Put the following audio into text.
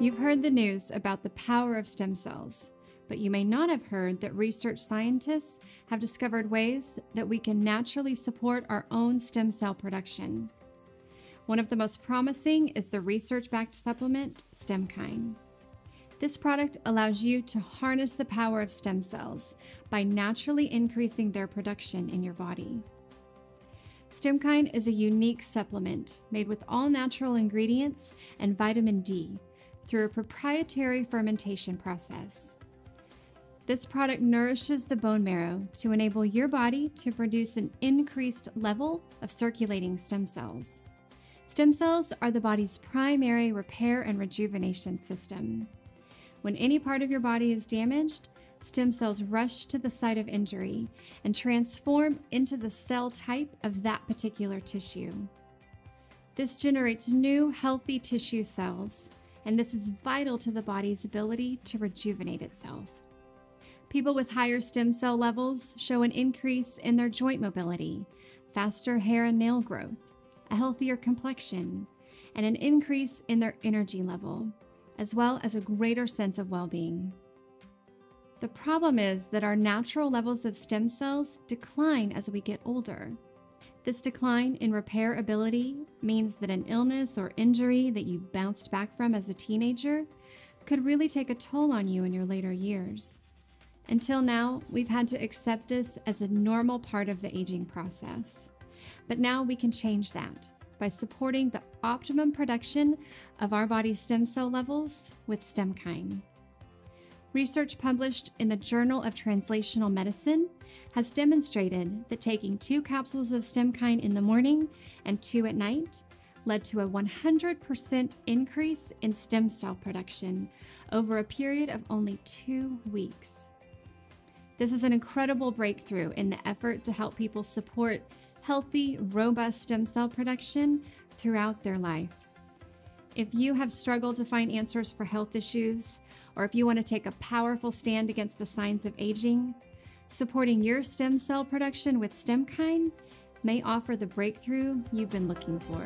You've heard the news about the power of stem cells, but you may not have heard that research scientists have discovered ways that we can naturally support our own stem cell production. One of the most promising is the research-backed supplement, Stem-Kine. This product allows you to harness the power of stem cells by naturally increasing their production in your body. Stem-Kine is a unique supplement made with all natural ingredients and vitamin D through a proprietary fermentation process. This product nourishes the bone marrow to enable your body to produce an increased level of circulating stem cells. Stem cells are the body's primary repair and rejuvenation system. When any part of your body is damaged, stem cells rush to the site of injury and transform into the cell type of that particular tissue. This generates new, healthy tissue cells, and this is vital to the body's ability to rejuvenate itself. People with higher stem cell levels show an increase in their joint mobility, faster hair and nail growth, a healthier complexion, and an increase in their energy level, as well as a greater sense of well-being. The problem is that our natural levels of stem cells decline as we get older. This decline in repair ability means that an illness or injury that you bounced back from as a teenager could really take a toll on you in your later years. Until now, we've had to accept this as a normal part of the aging process. But now we can change that by supporting the optimum production of our body's stem cell levels with Stem-Kine. Research published in the Journal of Translational Medicine has demonstrated that taking 2 capsules of Stem-Kine in the morning and 2 at night led to a 100% increase in stem cell production over a period of only 2 weeks. This is an incredible breakthrough in the effort to help people support healthy, robust stem cell production throughout their life. If you have struggled to find answers for health issues, or if you want to take a powerful stand against the signs of aging, supporting your stem cell production with Stem-Kine may offer the breakthrough you've been looking for.